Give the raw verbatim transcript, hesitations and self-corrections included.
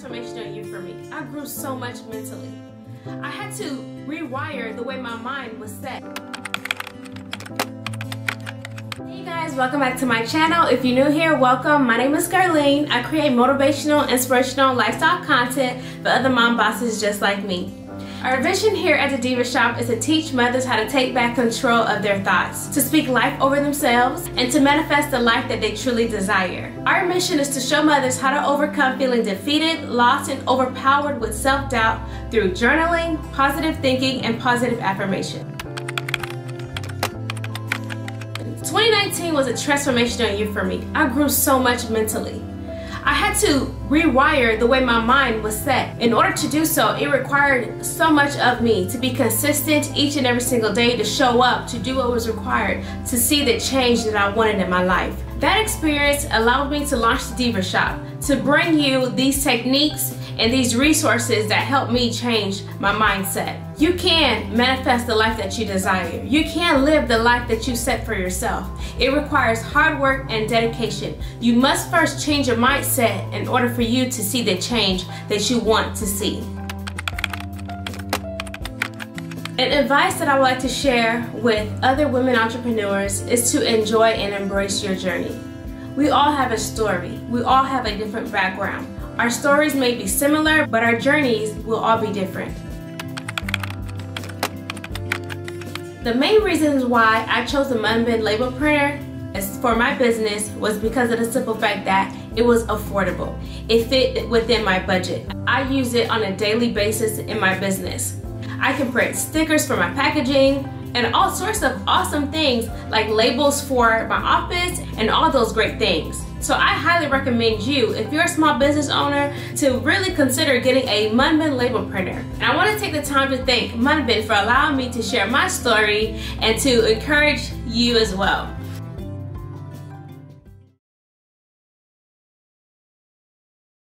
transformational year for me. I grew so much mentally. I had to rewire the way my mind was set. Hey guys, welcome back to my channel. If you're new here, welcome. My name is Carlene. I create motivational, inspirational, lifestyle content for other mom bosses just like me. Our vision here at the Diva Shop is to teach mothers how to take back control of their thoughts, to speak life over themselves, and to manifest the life that they truly desire. Our mission is to show mothers how to overcome feeling defeated, lost, and overpowered with self-doubt through journaling, positive thinking, and positive affirmation. twenty nineteen was a transformational year for me. I grew so much mentally. I had to rewire the way my mind was set. In order to do so, it required so much of me to be consistent each and every single day, to show up, to do what was required, to see the change that I wanted in my life. That experience allowed me to launch the Diva Shop, to bring you these techniques and these resources that helped me change my mindset. You can manifest the life that you desire. You can live the life that you set for yourself. It requires hard work and dedication. You must first change your mindset in order for you to see the change that you want to see. An advice that I would like to share with other women entrepreneurs is to enjoy and embrace your journey. We all have a story. We all have a different background. Our stories may be similar, but our journeys will all be different. The main reasons why I chose the Munbin label printer as for my business was because of the simple fact that it was affordable. It fit within my budget. I use it on a daily basis in my business. I can print stickers for my packaging and all sorts of awesome things like labels for my office and all those great things. So I highly recommend you, if you're a small business owner, to really consider getting a Munbin label printer. And I want to take the time to thank Munbin for allowing me to share my story and to encourage you as well.